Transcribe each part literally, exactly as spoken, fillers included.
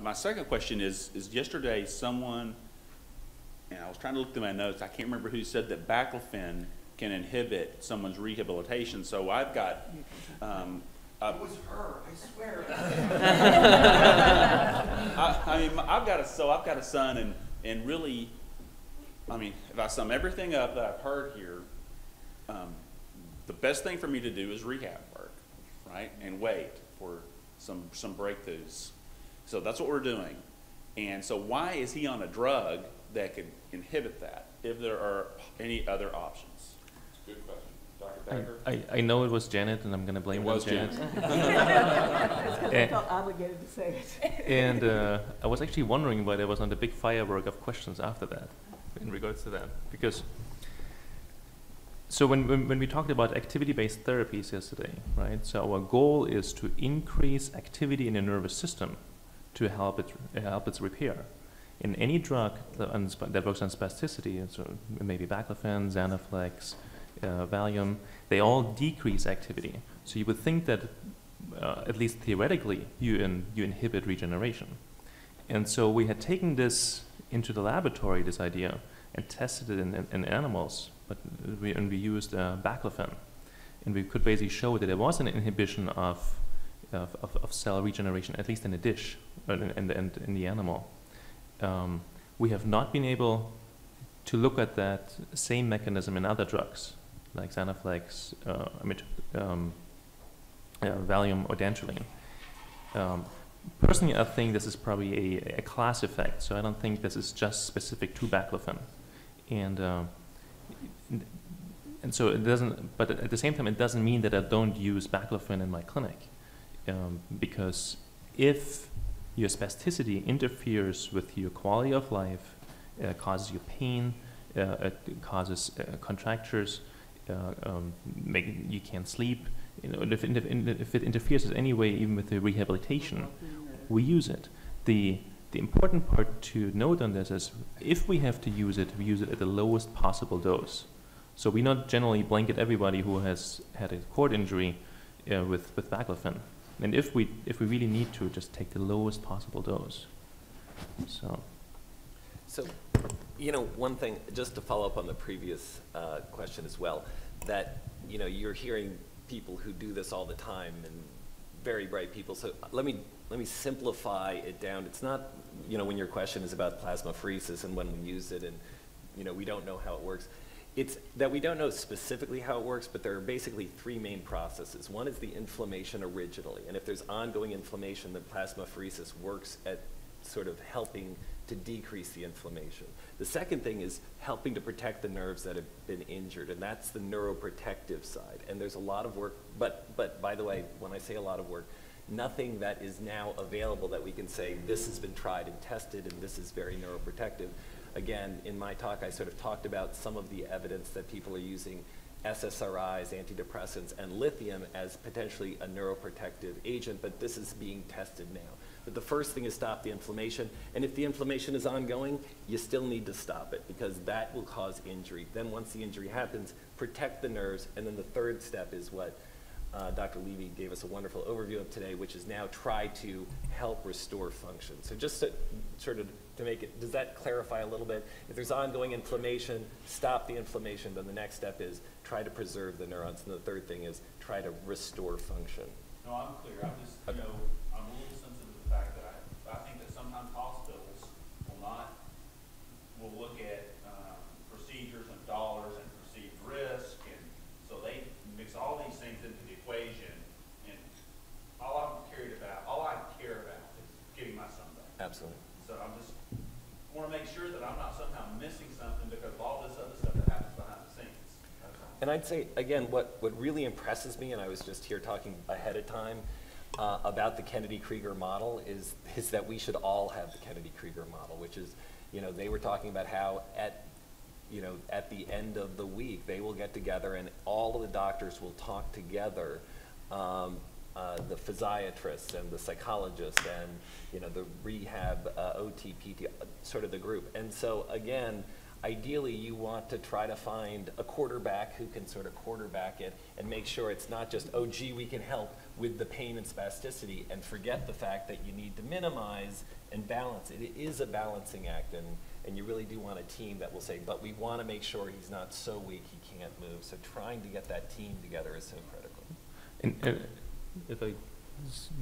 my second question is, is yesterday someone, and I was trying to look through my notes, I can't remember who said that Baclofen can inhibit someone's rehabilitation. So I've got... Um, uh, it was her, I swear. I, I mean, I've got a, so I've got a son, and, and really, I mean, if I sum everything up that I've heard here, um, the best thing for me to do is rehab work, right? And wait for some, some breakthroughs. So that's what we're doing. And so why is he on a drug that could inhibit that, if there are any other options? Good question. Doctor Baker? I, I, I know it was Janet, and I'm going to blame it was Janet. That's because I felt obligated to say it. And uh, I was actually wondering why there was not a big firework of questions after that, in regards to that. Because, so when, when, when we talked about activity-based therapies yesterday, right? So our goal is to increase activity in the nervous system to help it, uh, help its repair. In any drug that, that works on spasticity, so maybe Baclofen, Xanaflex, uh, Valium, they all decrease activity. So you would think that, uh, at least theoretically, you, in, you inhibit regeneration. And so we had taken this into the laboratory, this idea, and tested it in, in, in animals, but we, and we used uh, Baclofen. And we could basically show that there was an inhibition of, of, of, of cell regeneration, at least in the dish, and in, in, in the animal. Um, we have not been able to look at that same mechanism in other drugs, like Xanaflex, uh, um, uh, Valium, or Dantrolene. Um, personally, I think this is probably a, a class effect, so I don't think this is just specific to Baclofen. And, uh, and so it doesn't, but at the same time, it doesn't mean that I don't use Baclofen in my clinic, um, because if your spasticity interferes with your quality of life, uh, causes your pain, uh, it causes uh, contractures, uh, um, make, you can't sleep. You know, if, if it interferes in any way, even with the rehabilitation, we use it. The, the important part to note on this is if we have to use it, we use it at the lowest possible dose. So we not generally blanket everybody who has had a cord injury uh, with, with Baclofen. And if we if we really need to, just take the lowest possible dose. So, so you know, one thing just to follow up on the previous uh, question as well, that you know you're hearing people who do this all the time and very bright people. So let me let me simplify it down. It's not you know when your question is about plasmapheresis and when we use it and you know we don't know how it works. It's that we don't know specifically how it works, but there are basically three main processes. One is the inflammation originally, and if there's ongoing inflammation, then plasmapheresis works at sort of helping to decrease the inflammation. The second thing is helping to protect the nerves that have been injured, and that's the neuroprotective side. And there's a lot of work, but, but by the way, when I say a lot of work, nothing that is now available that we can say this has been tried and tested and this is very neuroprotective. Again, in my talk, I sort of talked about some of the evidence that people are using S S R Is, antidepressants, and lithium as potentially a neuroprotective agent, but this is being tested now. But the first thing is stop the inflammation, and if the inflammation is ongoing, you still need to stop it because that will cause injury. Then once the injury happens, protect the nerves, and then the third step is what uh, Doctor Levy gave us a wonderful overview of today, which is now try to help restore function. So just to, sort of to make it, does that clarify a little bit? If there's ongoing inflammation, stop the inflammation, then the next step is try to preserve the neurons, and the third thing is try to restore function. No, I'm clear. I'm just, you know, I'm a little sensitive to the fact that I, I think that sometimes hospitals will not, will look at um, procedures and dollars and perceived risk, and so they mix all these things into the equation, and all I'm cared about, all I care about is getting my son back. Absolutely. So I'm just, want to make sure that I'm not somehow missing something because of all this other stuff that happens behind the scenes. And I'd say, again, what, what really impresses me, and I was just here talking ahead of time uh, about the Kennedy Krieger model, is, is that we should all have the Kennedy Krieger model, which is, you know, they were talking about how at, you know, at the end of the week, they will get together and all of the doctors will talk together, um, Uh, the physiatrists and the psychologists and you know the rehab uh, O T P T uh, sort of the group. And so again, ideally you want to try to find a quarterback who can sort of quarterback it and make sure it's not just, oh gee, we can help, with the pain and spasticity and forget the fact that you need to minimize and balance. It is a balancing act, and, and you really do want a team that will say, but we want to make sure he's not so weak he can't move. So trying to get that team together is so critical. And, and if I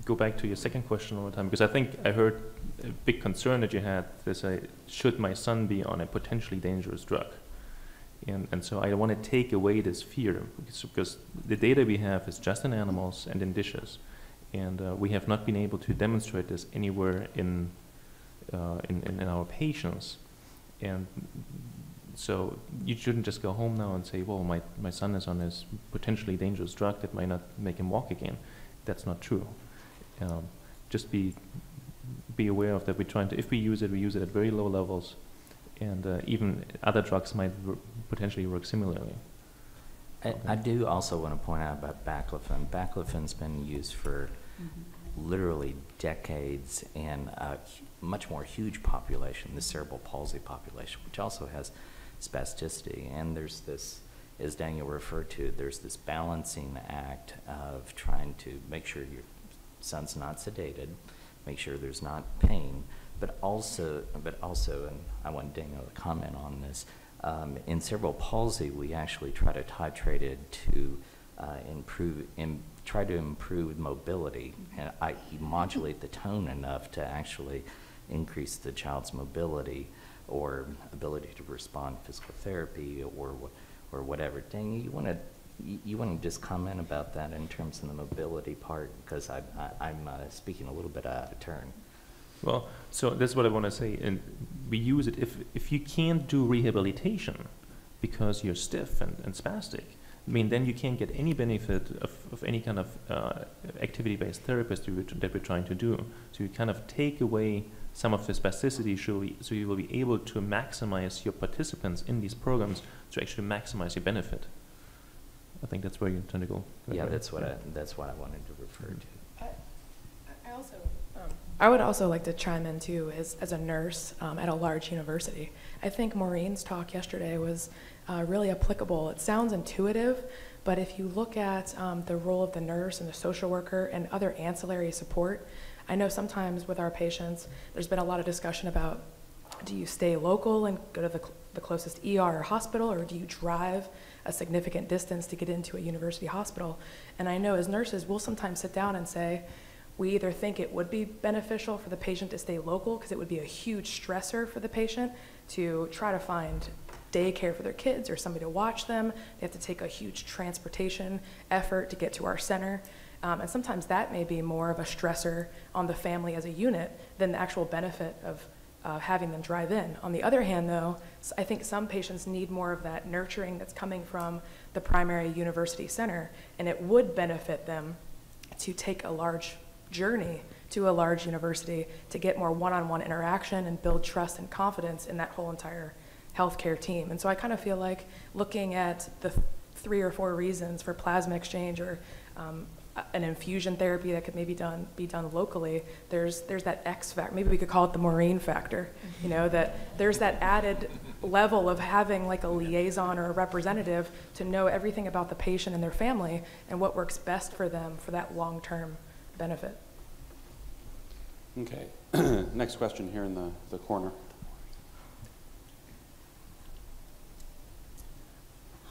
go back to your second question all the time, because I think I heard a big concern that you had, this, uh, should my son be on a potentially dangerous drug? And, and so I want to take away this fear, because, because the data we have is just in animals and in dishes, and uh, we have not been able to demonstrate this anywhere in, uh, in, in, in our patients. And so you shouldn't just go home now and say, well, my, my son is on this potentially dangerous drug that might not make him walk again. That's not true. Um, just be, be aware of that. We're trying to, if we use it, we use it at very low levels. And uh, even other drugs might potentially work similarly. I, okay. I do also want to point out about baclofen. Baclofen's been used for mm-hmm. literally decades in a much more huge population, the cerebral palsy population, which also has spasticity. And there's this, as Daniel referred to, there's this balancing act of trying to make sure your son's not sedated, make sure there's not pain, But also, but also, and I want Daniel to comment on this, um, in cerebral palsy, we actually try to titrate it to uh, improve, in, try to improve mobility, and I modulate the tone enough to actually increase the child's mobility or ability to respond to physical therapy or or whatever. Daniel, you want to you want to just comment about that in terms of the mobility part, because I, I, I'm uh, speaking a little bit out of turn. Well, so that's what I want to say, and we use it if, if you can't do rehabilitation because you're stiff and, and spastic, I mean, then you can't get any benefit of, of any kind of uh, activity-based therapist that we're trying to do. So you kind of take away some of the spasticity, so you will be able to maximize your participants in these programs to actually maximize your benefit. I think that's where you're trying to go. Right yeah, right? that's what yeah. I, that's what I wanted to refer to. I, I also. Um, I would also like to chime in too as, as a nurse um, at a large university. I think Maureen's talk yesterday was uh, really applicable. It sounds intuitive, but if you look at um, the role of the nurse and the social worker and other ancillary support, I know sometimes with our patients, there's been a lot of discussion about, do you stay local and go to the, cl the closest E R or hospital, or do you drive a significant distance to get into a university hospital? And I know as nurses, we'll sometimes sit down and say, we either think it would be beneficial for the patient to stay local because it would be a huge stressor for the patient to try to find daycare for their kids or somebody to watch them. They have to take a huge transportation effort to get to our center. Um, and sometimes that may be more of a stressor on the family as a unit than the actual benefit of uh, having them drive in. On the other hand though, I think some patients need more of that nurturing that's coming from the primary university center, and it would benefit them to take a large journey to a large university to get more one-on-one interaction and build trust and confidence in that whole entire healthcare team. And so I kind of feel like looking at the three or four reasons for plasma exchange or um, an infusion therapy that could maybe done, be done locally, there's, there's that X factor, maybe we could call it the Maureen factor, you know, that there's that added level of having like a liaison or a representative to know everything about the patient and their family and what works best for them for that long-term benefit. Okay. Next question here in the, the corner.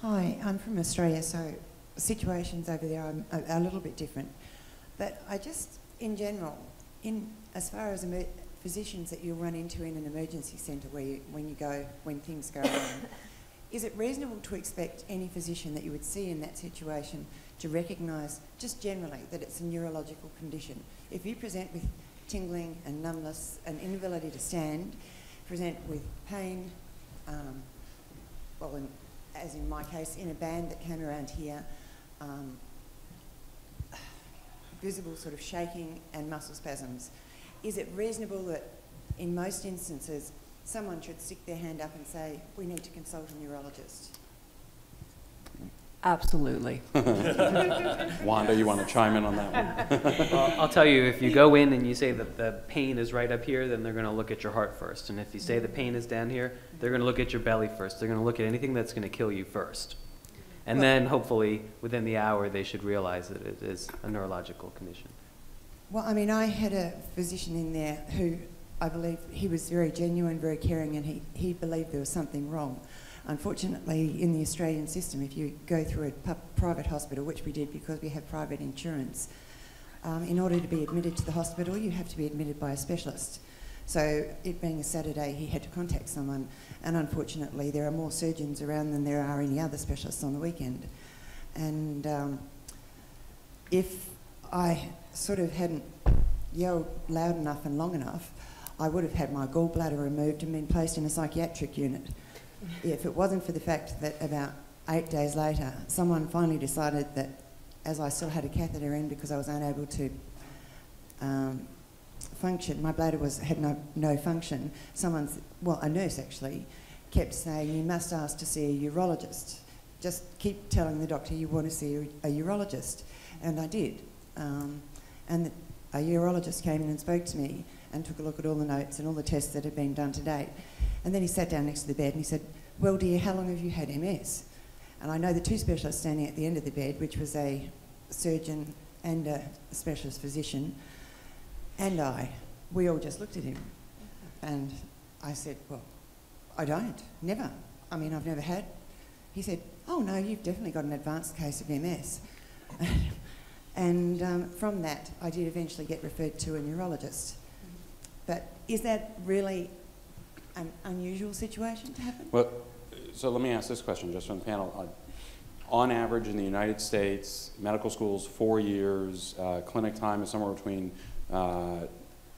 Hi, I'm from Australia, so situations over there are, are a little bit different. But I just, in general, in as far as physicians that you run into in an emergency centre where you, when you go, when things go wrong, is it reasonable to expect any physician that you would see in that situation to recognise just generally that it's a neurological condition? If you present with tingling and numbness and inability to stand, present with pain, um, well, in, as in my case, in a band that came around here, um, visible sort of shaking and muscle spasms, is it reasonable that in most instances someone should stick their hand up and say, we need to consult a neurologist? Absolutely. Wanda, you want to chime in on that one? Well, I'll tell you, if you go in and you say that the pain is right up here, then they're going to look at your heart first. And if you say the pain is down here, they're going to look at your belly first. They're going to look at anything that's going to kill you first. And then hopefully within the hour they should realize that it is a neurological condition. Well, I mean, I had a physician in there who I believe he was very genuine, very caring, and he, he believed there was something wrong. Unfortunately, in the Australian system, if you go through a private hospital, which we did because we have private insurance, um, in order to be admitted to the hospital, you have to be admitted by a specialist. So it being a Saturday, he had to contact someone, and unfortunately there are more surgeons around than there are any other specialists on the weekend. And um, if I sort of hadn't yelled loud enough and long enough, I would have had my gallbladder removed and been placed in a psychiatric unit. If it wasn't for the fact that about eight days later, someone finally decided that, as I still had a catheter in because I was unable to um, function, my bladder was, had no, no function, someone's, well, a nurse actually, kept saying, you must ask to see a urologist. Just keep telling the doctor you want to see a, a urologist. And I did. Um, and a urologist came in and spoke to me and took a look at all the notes and all the tests that had been done to date. And then he sat down next to the bed and he said, well, dear, how long have you had M S? And I know the two specialists standing at the end of the bed, which was a surgeon and a specialist physician, and I, we all just looked at him. And I said, well, I don't, never. I mean, I've never had. He said, oh, no, you've definitely got an advanced case of M S. And um, from that, I did eventually get referred to a neurologist. But is that really an unusual situation to happen? Well, so let me ask this question just from the panel. On average in the United States, medical school's four years, uh, clinic time is somewhere between uh,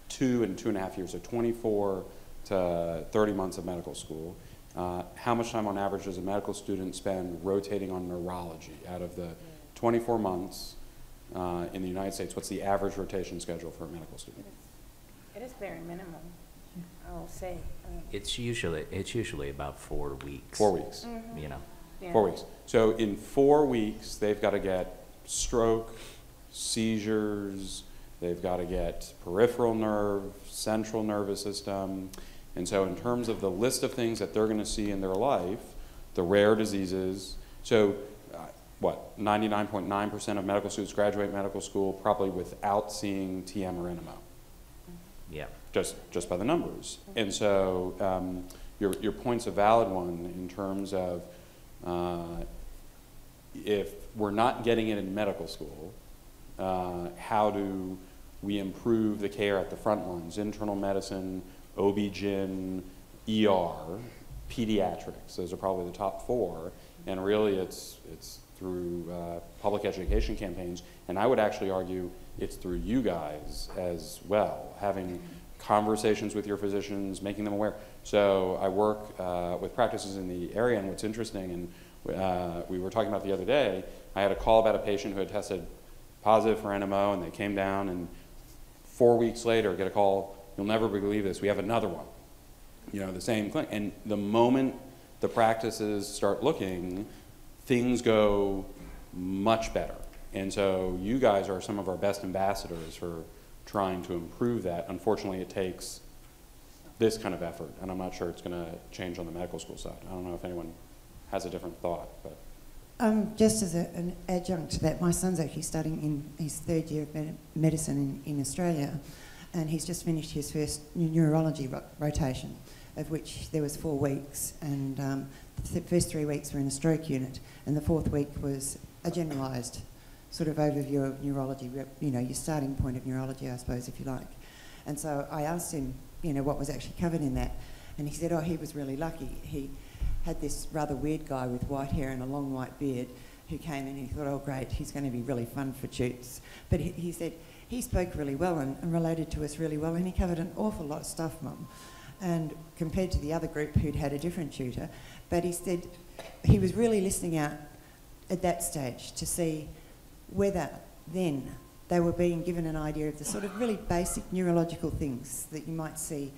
two and two and a half years, so twenty-four to thirty months of medical school. Uh, how much time on average does a medical student spend rotating on neurology? Out of the twenty-four months uh, in the United States, what's the average rotation schedule for a medical student? It is very minimal. I'll say it's usually it's usually about four weeks. Four weeks, mm-hmm. you know, yeah. four weeks. So in four weeks, they've got to get stroke, seizures. They've got to get peripheral nerve, central nervous system, and so in terms of the list of things that they're going to see in their life, the rare diseases. So, uh, what? ninety-nine point nine percent of medical students graduate medical school probably without seeing T M or N M O. Yeah. Just, just by the numbers. And so um, your, your point's a valid one in terms of uh, if we're not getting it in medical school, uh, how do we improve the care at the front lines? Internal medicine, O B G Y N, E R, pediatrics, those are probably the top four. And really it's, it's through uh, public education campaigns. And I would actually argue it's through you guys as well, having conversations with your physicians, making them aware. So I work uh, with practices in the area, and what's interesting, and uh, we were talking about the other day, I had a call about a patient who had tested positive for N M O, and they came down, and four weeks later, get a call, you'll never believe this, we have another one. You know, the same clinic. And the moment the practices start looking, things go much better. And so you guys are some of our best ambassadors for trying to improve that. Unfortunately, it takes this kind of effort, and I'm not sure it's going to change on the medical school side. I don't know if anyone has a different thought. But um, just as a, an adjunct to that, my son's actually studying in his third year of med medicine in, in Australia, and he's just finished his first neurology ro rotation, of which there was four weeks, and um, the first three weeks were in a stroke unit, and the fourth week was a generalised sort of overview of neurology, you know, your starting point of neurology, I suppose, if you like. And so I asked him, you know, what was actually covered in that, and he said, oh, he was really lucky. He had this rather weird guy with white hair and a long white beard who came in and he thought, oh, great, he's going to be really fun for toots. But he, he said, he spoke really well and, and related to us really well, and he covered an awful lot of stuff, Mum, and compared to the other group who'd had a different tutor. But he said he was really listening out at that stage to see whether then they were being given an idea of the sort of really basic neurological things that you might see.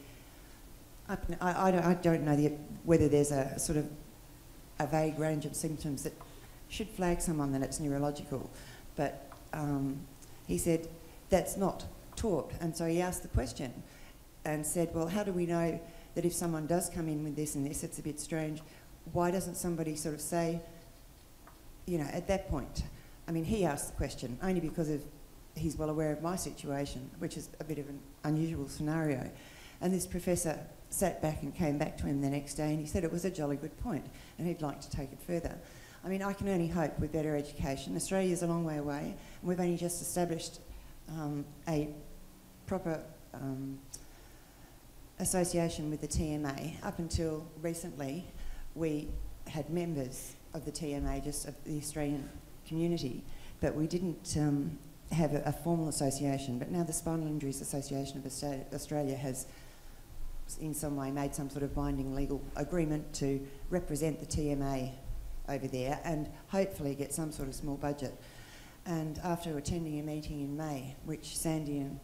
I, I, I, don't, I don't know the, whether there's a sort of a vague range of symptoms that should flag someone that it's neurological, but um, he said that's not taught. And so he asked the question and said, well, how do we know that if someone does come in with this and this, it's a bit strange, why doesn't somebody sort of say, you know, at that point, I mean, he asked the question only because of, he's well aware of my situation, which is a bit of an unusual scenario. And this professor sat back and came back to him the next day and he said it was a jolly good point and he'd like to take it further. I mean, I can only hope with better education. Australia's a long way away and we've only just established um, a proper um, association with the T M A. Up until recently, we had members of the T M A, just of the Australian community, but we didn't um, have a, a formal association. But now the Spinal Injuries Association of Australia has in some way made some sort of binding legal agreement to represent the T M A over there and hopefully get some sort of small budget. And after attending a meeting in May, which Sandy and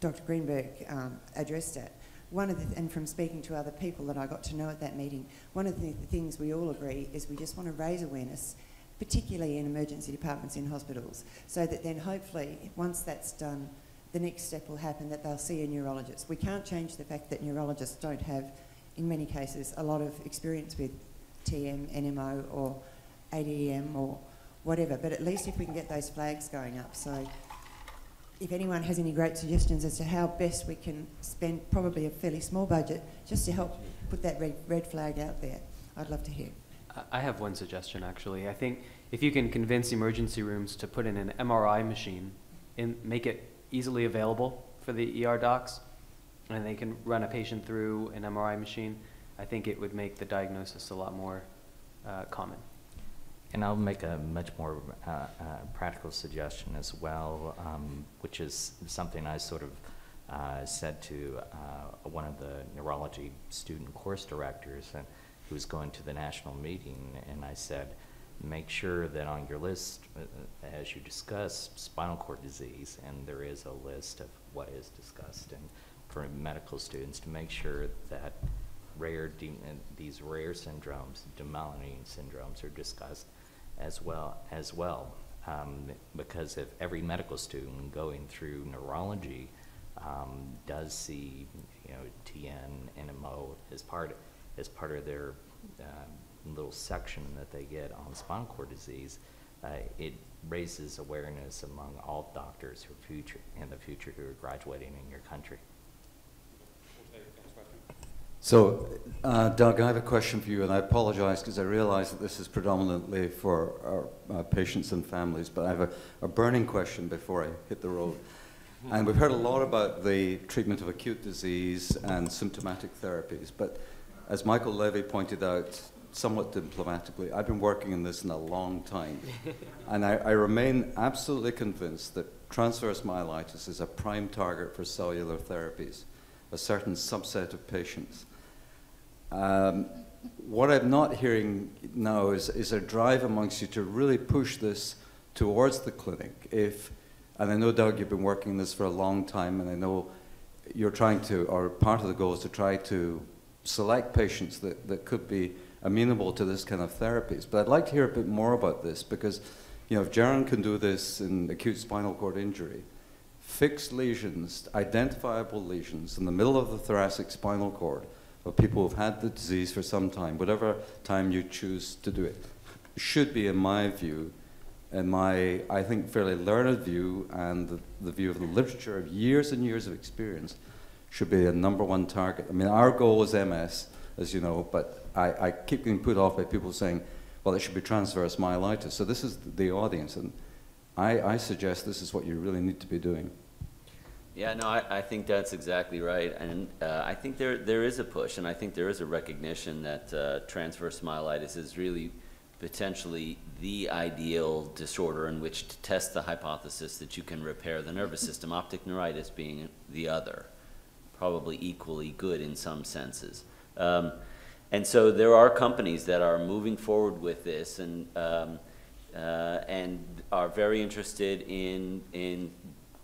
Doctor Greenberg um, addressed at, one of the, and from speaking to other people that I got to know at that meeting, one of the things we all agree is we just want to raise awareness, particularly in emergency departments in hospitals, so that then hopefully, once that's done, the next step will happen that they'll see a neurologist. We can't change the fact that neurologists don't have, in many cases, a lot of experience with T M, N M O, or A D E M, or whatever, but at least if we can get those flags going up. So if anyone has any great suggestions as to how best we can spend probably a fairly small budget just to help put that red, red flag out there, I'd love to hear. I have one suggestion, actually. I think if you can convince emergency rooms to put in an M R I machine and make it easily available for the E R docs, and they can run a patient through an M R I machine, I think it would make the diagnosis a lot more uh, common. And I'll make a much more uh, uh, practical suggestion as well, um, which is something I sort of uh, said to uh, one of the neurology student course directors and who was going to the national meeting, and I said, make sure that on your list, uh, as you discuss spinal cord disease, and there is a list of what is discussed, and for medical students to make sure that rare de these rare syndromes, demyelinating syndromes, are discussed as well, as well. Um, because if every medical student going through neurology um, does see, you know, T N, N M O as part as part of their uh, little section that they get on spinal cord disease, uh, it raises awareness among all doctors who future in the future who are graduating in your country. So, uh, Doug, I have a question for you, and I apologize because I realize that this is predominantly for our uh, patients and families, but I have a, a burning question before I hit the road. And we've heard a lot about the treatment of acute disease and symptomatic therapies, but as Michael Levy pointed out, somewhat diplomatically, I've been working in this in a long time. And I, I remain absolutely convinced that transverse myelitis is a prime target for cellular therapies, a certain subset of patients. Um, what I'm not hearing now is, is a drive amongst you to really push this towards the clinic. If, and I know, Doug, you've been working in this for a long time, and I know you're trying to, or part of the goal is to try to select patients that, that could be amenable to this kind of therapies. But I'd like to hear a bit more about this because, you know, if Jeron can do this in acute spinal cord injury, fixed lesions, identifiable lesions in the middle of the thoracic spinal cord of people who've had the disease for some time, whatever time you choose to do it, should be, in my view, in my, I think, fairly learned view and the, the view of the literature of years and years of experience, should be a number one target. I mean, our goal is M S, as you know, but I, I keep getting put off by people saying, well, it should be transverse myelitis. So this is the audience, and I, I suggest this is what you really need to be doing. Yeah, no, I, I think that's exactly right. And uh, I think there, there is a push, and I think there is a recognition that uh, transverse myelitis is really potentially the ideal disorder in which to test the hypothesis that you can repair the nervous system, optic neuritis being the other, probably equally good in some senses. Um, and so there are companies that are moving forward with this and um, uh, and are very interested in in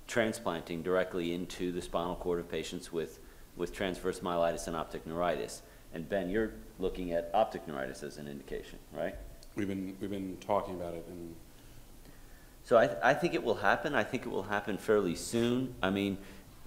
transplanting directly into the spinal cord of patients with with transverse myelitis and optic neuritis. And Ben, you're looking at optic neuritis as an indication, right? We've been we've been talking about it, and so I th I think it will happen. I think it will happen fairly soon. I mean,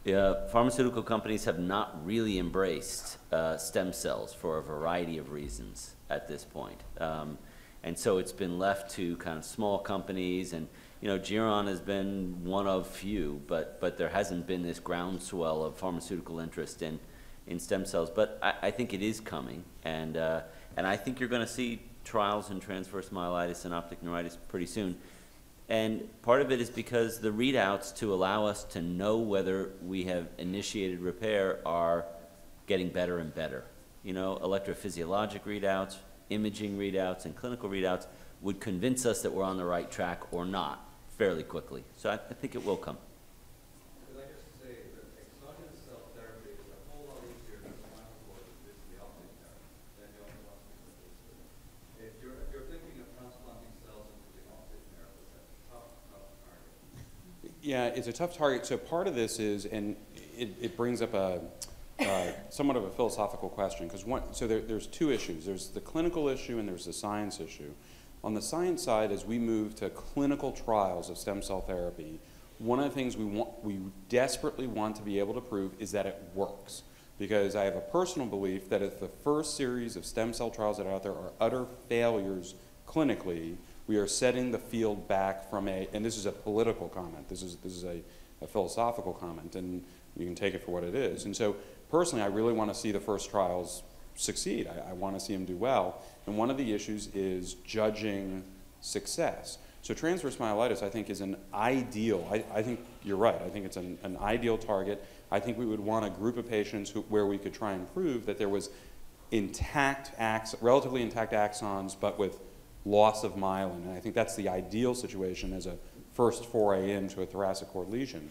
Uh, pharmaceutical companies have not really embraced uh, stem cells for a variety of reasons at this point. Um, And so it's been left to kind of small companies, and you know, Jeron has been one of few, but but there hasn't been this groundswell of pharmaceutical interest in in stem cells. But I, I think it is coming, and uh, and I think you're going to see trials in transverse myelitis and optic neuritis pretty soon. And part of it is because the readouts to allow us to know whether we have initiated repair are getting better and better. You know, electrophysiologic readouts, imaging readouts, and clinical readouts would convince us that we're on the right track or not fairly quickly. So I, I think it will come. Yeah, it's a tough target. So part of this is, and it, it brings up a uh, somewhat of a philosophical question, because one, so there, there's two issues. There's the clinical issue and there's the science issue. On the science side, as we move to clinical trials of stem cell therapy, one of the things we want, we desperately want to be able to prove is that it works. Because I have a personal belief that if the first series of stem cell trials that are out there are utter failures clinically, we are setting the field back from a, and this is a political comment, this is, this is a, a philosophical comment, and you can take it for what it is. And so personally, I really want to see the first trials succeed. I, I want to see them do well. And one of the issues is judging success. So transverse myelitis, I think, is an ideal, I, I think you're right, I think it's an, an ideal target. I think we would want a group of patients who, where we could try and prove that there was intact, ax, relatively intact axons, but with loss of myelin, and I think that's the ideal situation as a first foray into a thoracic cord lesion.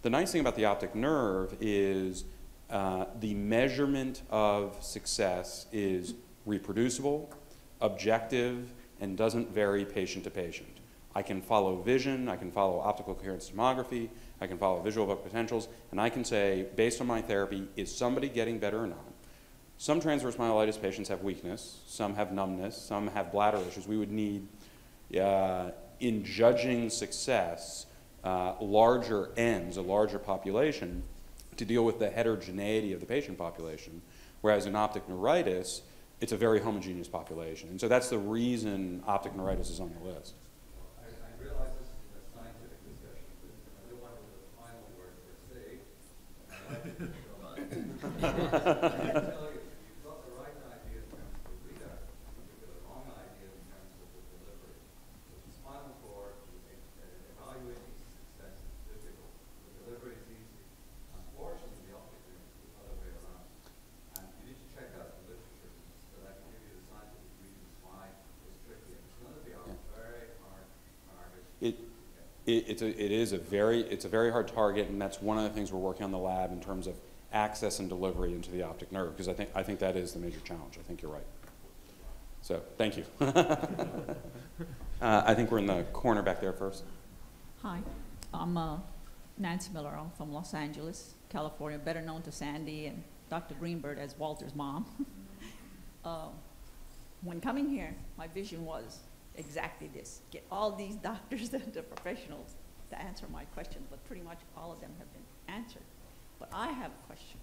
The nice thing about the optic nerve is uh, the measurement of success is reproducible, objective, and doesn't vary patient to patient. I can follow vision, I can follow optical coherence tomography, I can follow visual evoked potentials, and I can say, based on my therapy, is somebody getting better or not? Some transverse myelitis patients have weakness, some have numbness, some have bladder issues. We would need, uh, in judging success, uh, larger ends, a larger population, to deal with the heterogeneity of the patient population. Whereas in optic neuritis, it's a very homogeneous population. And so that's the reason optic neuritis is on the list. I, I realize this is a scientific discussion, but I don't want to do the final word for sake. It's a, it is a very, it's a very hard target, and that's one of the things we're working on in the lab in terms of access and delivery into the optic nerve, because I think, I think that is the major challenge. I think you're right. So thank you. uh, I think we're in the corner back there first. Hi, I'm uh, Nancy Miller. I'm from Los Angeles, California, better known to Sandy and Doctor Greenberg as Walter's mom. uh, when coming here, my vision was exactly this, get all these doctors and the professionals to answer my question, but pretty much all of them have been answered. But I have a question.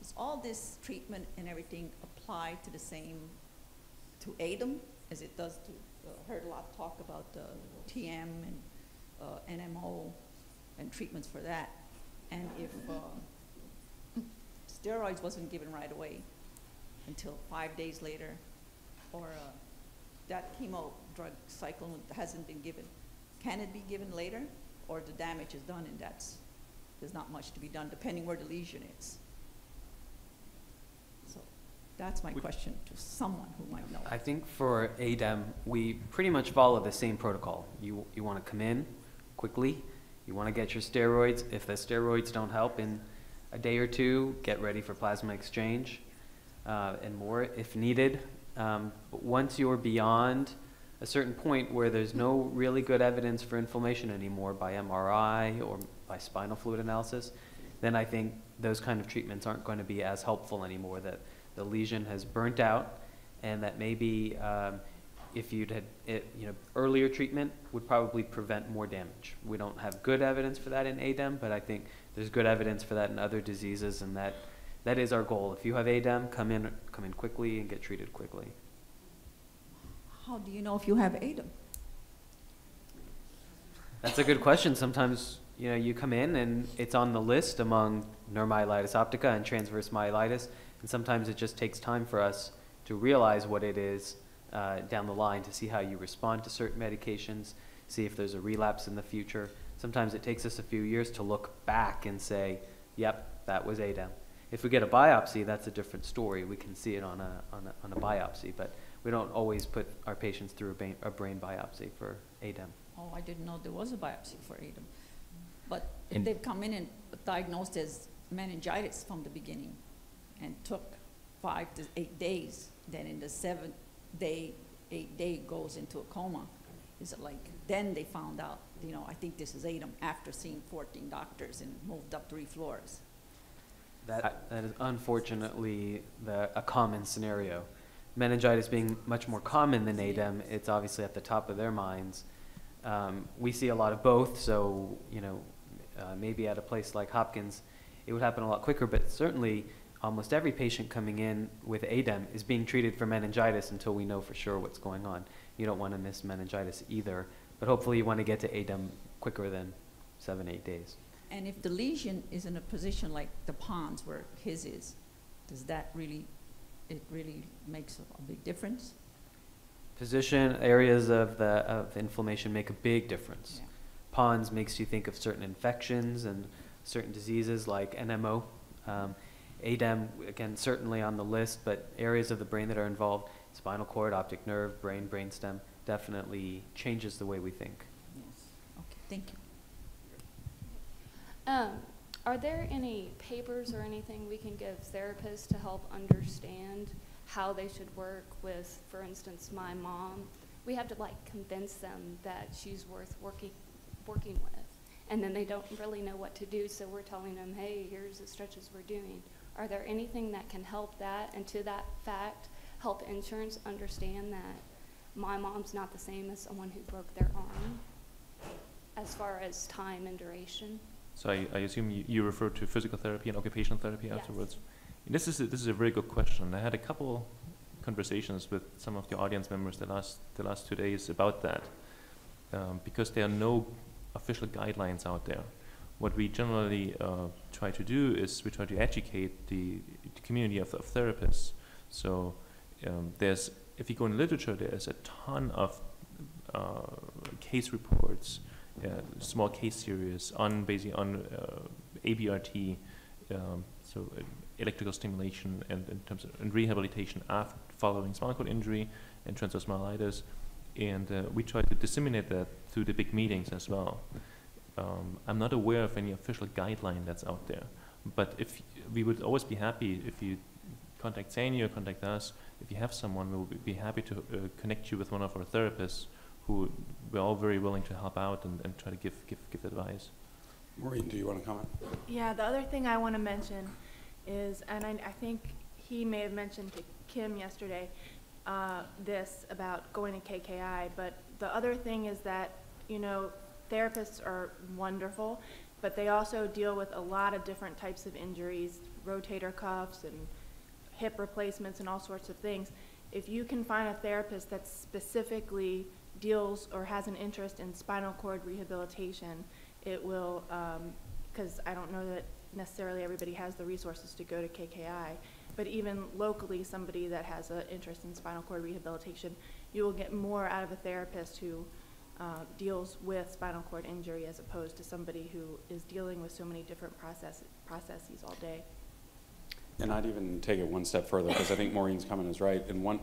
Does all this treatment and everything apply to the same, to A D E M as it does to, uh, heard a lot of talk about uh, T M and uh, N M O and treatments for that. And if uh, steroids wasn't given right away until five days later, or uh, that chemo drug cycle hasn't been given, can it be given later, or the damage is done and that's, there's not much to be done depending where the lesion is? So that's my we, question to someone who might know. I think for A D E M, we pretty much follow the same protocol. You, you want to come in quickly, you want to get your steroids. If the steroids don't help in a day or two, get ready for plasma exchange uh, and more if needed. Um, but once you're beyond a certain point where there's no really good evidence for inflammation anymore by M R I or by spinal fluid analysis, then I think those kind of treatments aren't going to be as helpful anymore, that the lesion has burnt out, and that maybe um, if you'd had, it, you know, earlier treatment would probably prevent more damage. We don't have good evidence for that in A D E M, but I think there's good evidence for that in other diseases, and that That is our goal. If you have A D E M, come in, come in quickly and get treated quickly. how do you know if you have A D E M? That's a good question. Sometimes, you know, you come in and it's on the list among neuromyelitis optica and transverse myelitis, and sometimes it just takes time for us to realize what it is uh, down the line, to see how you respond to certain medications, see if there's a relapse in the future. Sometimes it takes us a few years to look back and say, yep, that was A D E M. If we get a biopsy, that's a different story. We can see it on a, on a, on a biopsy, but we don't always put our patients through a brain, a brain biopsy for A D E M. Oh, I didn't know there was a biopsy for A D E M. But if they've come in and diagnosed as meningitis from the beginning and took five to eight days, then in the seventh day, eight day goes into a coma. Is it like, then they found out, you know, I think this is A D E M after seeing fourteen doctors and moved up three floors. That, that is unfortunately the, a common scenario. Meningitis being much more common than A D E M, it's obviously at the top of their minds. Um, we see a lot of both, so you know, uh, maybe at a place like Hopkins, it would happen a lot quicker, but certainly almost every patient coming in with A D E M is being treated for meningitis until we know for sure what's going on. You don't want to miss meningitis either, but hopefully you want to get to A D E M quicker than seven, eight days. And if the lesion is in a position like the pons where his is, does that really, it really makes a big difference? Position, areas of, the, of inflammation make a big difference. Yeah. Pons makes you think of certain infections and certain diseases like N M O. Um, A D E M, again, certainly on the list, but areas of the brain that are involved, spinal cord, optic nerve, brain, brainstem, definitely changes the way we think. Yes, okay, thank you. Um, are there any papers or anything we can give therapists to help understand how they should work with, for instance, my mom? We have to like convince them that she's worth working, working with, and then they don't really know what to do, so we're telling them, hey, here's the stretches we're doing. Are there anything that can help that, and to that fact, help insurance understand that my mom's not the same as someone who broke their arm as far as time and duration? So I, I assume you, you refer to physical therapy and occupational therapy yes. afterwards. And this is a, this is a very good question. I had a couple conversations with some of the audience members the last the last two days about that, um, because there are no official guidelines out there. What we generally uh, try to do is we try to educate the, the community of, of therapists. So um, there's, if you go in literature, there's a ton of uh, case reports. Uh, small case series on basically on uh, A B R T, um, so uh, electrical stimulation and in terms of and rehabilitation after following spinal cord injury and transverse myelitis, and uh, we try to disseminate that through the big meetings as well. Um, I'm not aware of any official guideline that's out there, but if we would always be happy if you contact Sandy or contact us. If you have someone, we'll be happy to uh, connect you with one of our therapists. Who we're all very willing to help out and, and try to give, give, give advice. Maureen, do you want to comment? Yeah, the other thing I want to mention is, and I, I think he may have mentioned to Kim yesterday uh, this about going to K K I, but the other thing is that, you know, therapists are wonderful, but they also deal with a lot of different types of injuries, rotator cuffs and hip replacements and all sorts of things. If you can find a therapist that's specifically deals or has an interest in spinal cord rehabilitation, it will, because um, I don't know that necessarily everybody has the resources to go to K K I, but even locally, somebody that has an interest in spinal cord rehabilitation, you will get more out of a therapist who uh, deals with spinal cord injury as opposed to somebody who is dealing with so many different process processes all day. And I'd even take it one step further, because I think Maureen's comment is right. And one,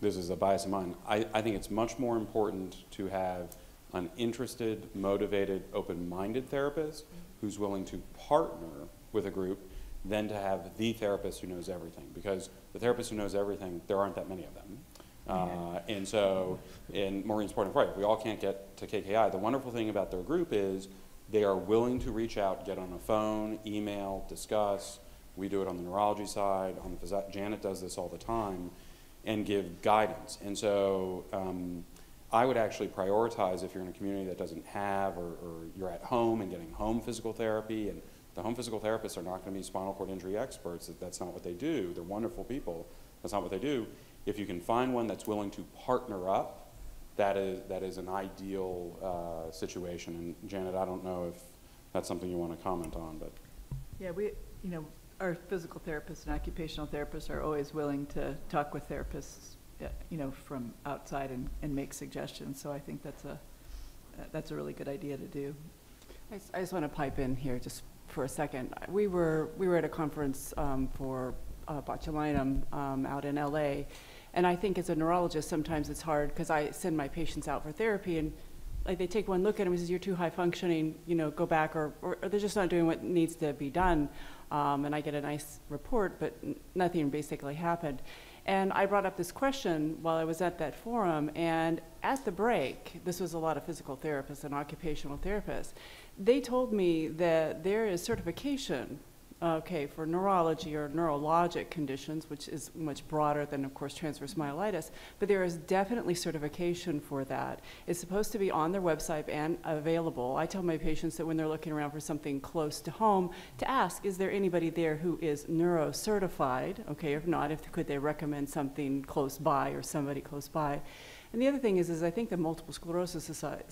this is a bias of mine, I, I think it's much more important to have an interested, motivated, open-minded therapist who's willing to partner with a group than to have the therapist who knows everything. Because the therapist who knows everything, there aren't that many of them. Uh, and so, in Maureen's point of right, we all can't get to K K I. The wonderful thing about their group is they are willing to reach out, get on a phone, email, discuss. We do it on the neurology side. On the Janet does this all the time. And give guidance. And so um, I would actually prioritize, if you're in a community that doesn't have, or, or you're at home and getting home physical therapy, and the home physical therapists are not going to be spinal cord injury experts. That's not what they do. They're wonderful people. That's not what they do. If you can find one that's willing to partner up, that is, that is an ideal uh, situation. And Janet, I don't know if that's something you want to comment on, but. Yeah, we, you know, our physical therapists and occupational therapists are always willing to talk with therapists, you know, from outside and, and make suggestions. So I think that's a, that's a really good idea to do. I, I just want to pipe in here just for a second. We were, we were at a conference um, for uh, botulinum um, out in L A, and I think as a neurologist sometimes it's hard because I send my patients out for therapy and like they take one look at them and says, you're too high functioning, you know, go back, or, or, or they're just not doing what needs to be done. Um, and I get a nice report, but n nothing basically happened. And I brought up this question while I was at that forum, and at the break, this was a lot of physical therapists and occupational therapists, they told me that there is certification, okay, for neurology or neurologic conditions, which is much broader than, of course, transverse myelitis, but there is definitely certification for that. It's supposed to be on their website and available. I tell my patients that when they're looking around for something close to home, to ask, is there anybody there who is neuro-certified? Okay, if not, if could they recommend something close by or somebody close by? And the other thing is, is I think the Multiple Sclerosis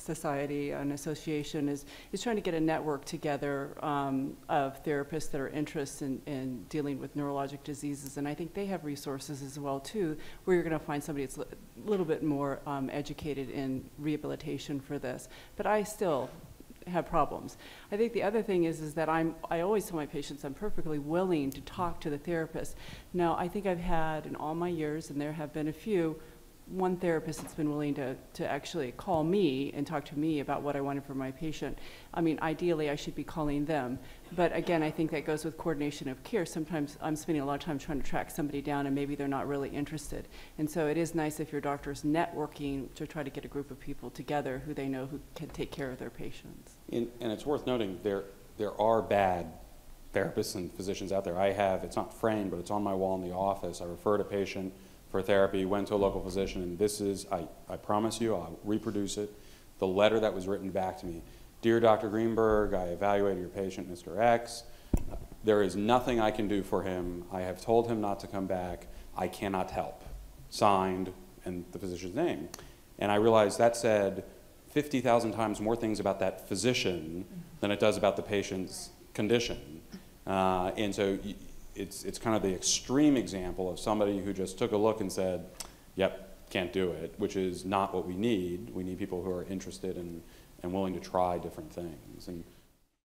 Society, an association, is, is trying to get a network together um, of therapists that are interested in, in dealing with neurologic diseases. And I think they have resources as well, too, where you're going to find somebody that's a little bit more um, educated in rehabilitation for this. But I still have problems. I think the other thing is, is that I'm, I always tell my patients I'm perfectly willing to talk to the therapist. Now, I think I've had in all my years, and there have been a few, one therapist that's been willing to, to actually call me and talk to me about what I wanted for my patient. I mean, ideally, I should be calling them. But again, I think that goes with coordination of care. Sometimes I'm spending a lot of time trying to track somebody down, and maybe they're not really interested. And so it is nice if your doctor is networking to try to get a group of people together who they know who can take care of their patients. And, and it's worth noting there, there are bad therapists and physicians out there. I have, it's not framed, but it's on my wall in the office. I referred a patient for therapy, went to a local physician, and this is, I, I promise you, I'll reproduce it, the letter that was written back to me. Dear Doctor Greenberg, I evaluated your patient, Mister X. There is nothing I can do for him. I have told him not to come back. I cannot help. Signed, and the physician's name. And I realized that said fifty thousand times more things about that physician than it does about the patient's condition. Uh, and so, you, It's, it's kind of the extreme example of somebody who just took a look and said, yep, can't do it, which is not what we need. We need people who are interested in, and willing to try different things. And